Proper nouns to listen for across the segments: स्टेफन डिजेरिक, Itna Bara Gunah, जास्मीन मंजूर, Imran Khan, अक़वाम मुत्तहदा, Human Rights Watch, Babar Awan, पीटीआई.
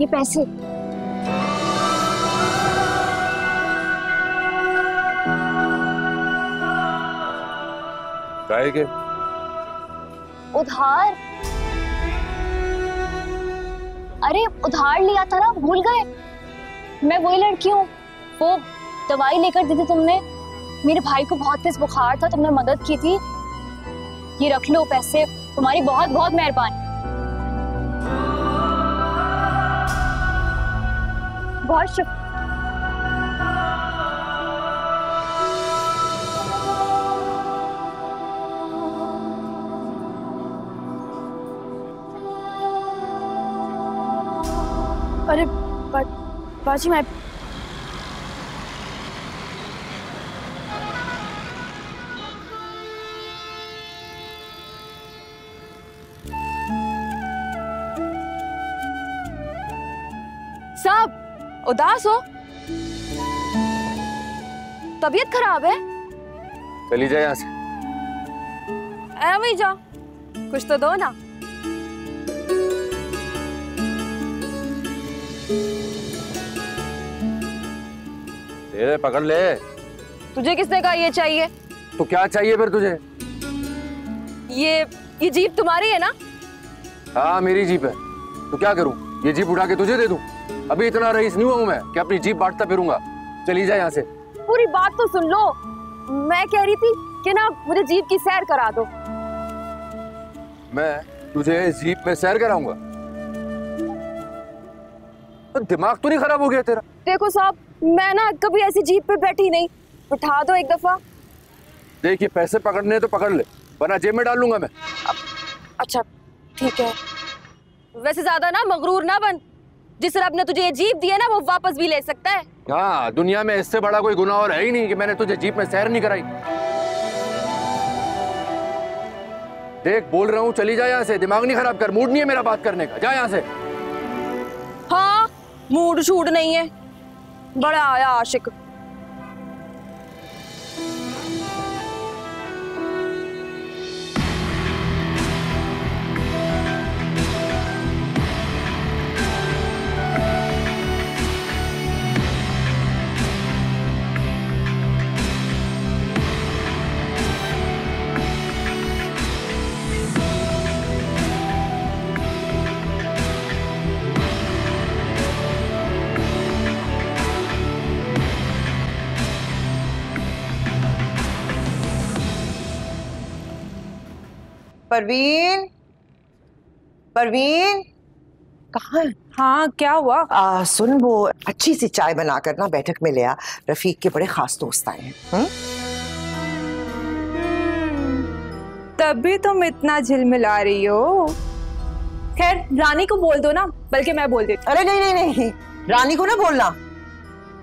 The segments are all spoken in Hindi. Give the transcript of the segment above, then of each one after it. ये पैसे। काहे के? उधार। अरे उधार लिया था ना, भूल गए? मैं वही लड़की हूँ, वो दवाई लेकर दी थी तुमने, मेरे भाई को बहुत तेज बुखार था, तुमने मदद की थी। ये रख लो पैसे, तुम्हारी बहुत बहुत मेहरबानी। बहुत शुक्रिया। अरे बाजी मैं साहब उदास हो, तबीयत खराब है। चली जाए यहाँ से। अरे वही जाओ, कुछ तो दो ना। ले पकड़ ले। तुझे किसने कहा ये चाहिए? तो क्या चाहिए फिर तुझे? ये जीप तुम्हारी है ना? हाँ मेरी जीप है, तो क्या करूँ, ये जीप उठा के तुझे दे दूँ? अभी इतना रईस नहीं हुआ हूँ मैं कि अपनी जीप बांटता फिरूंगा। चली जा यहाँ से। पूरी बात तो सुन लो, मैं कह रही थी कि ना मुझे जीप की सैर करा दो। मैं तुझे जीप में सैर कराऊंगा? तो दिमाग तो नहीं खराब हो गया तेरा? देखो साहब, मैं ना कभी ऐसी जीप पे बैठी नहीं, उठा दो एक दफा। देखिए पैसे पकड़ने तो पकड़ ले, वरना जेब में डाल लूंगा मैं। अच्छा ठीक है। वैसे ज्यादा ना मगरूर ना बन, जिस रब ने तुझे ये जीप दी है ना वो वापस भी ले सकता है। हाँ, दुनिया में इससे बड़ा कोई गुनाह और है ही नहीं कि मैंने तुझे जीप में सैर नहीं कराई। देख बोल रहा हूँ, चली जा यहाँ से, दिमाग नहीं खराब कर, मूड नहीं है मेरा बात करने का, जा यहाँ से। हाँ मूड शूड नहीं है, बड़ा आया आशिक। परवीन, परवीन कहाँ? हाँ क्या हुआ? सुन, वो अच्छी सी चाय बनाकर ना बैठक में ले आ, रफीक के बड़े खास दोस्त आए हैं। तभी तुम इतना झिलमिला रही हो। खैर रानी को बोल दो ना, बल्कि मैं बोल देती। अरे नहीं नहीं नहीं, रानी को ना बोलना,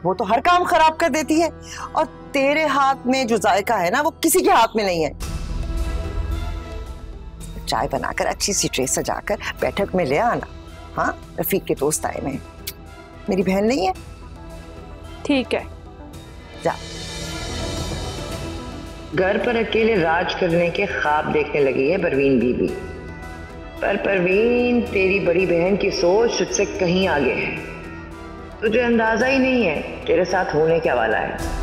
वो तो हर काम खराब कर देती है, और तेरे हाथ में जो जायका है ना वो किसी के हाथ में नहीं है। चाय बनाकर अच्छी सी ट्रे सजाकर बैठक में ले आना। हाँ रफीक के दोस्त आए हैं, मेरी बहन नहीं है। ठीक है जा। घर पर अकेले राज करने के ख्वाब देखने लगी है परवीन बीबी। पर परवीन तेरी बड़ी बहन की सोच तुझसे कहीं आगे है, तुझे अंदाजा ही नहीं है तेरे साथ होने क्या वाला है।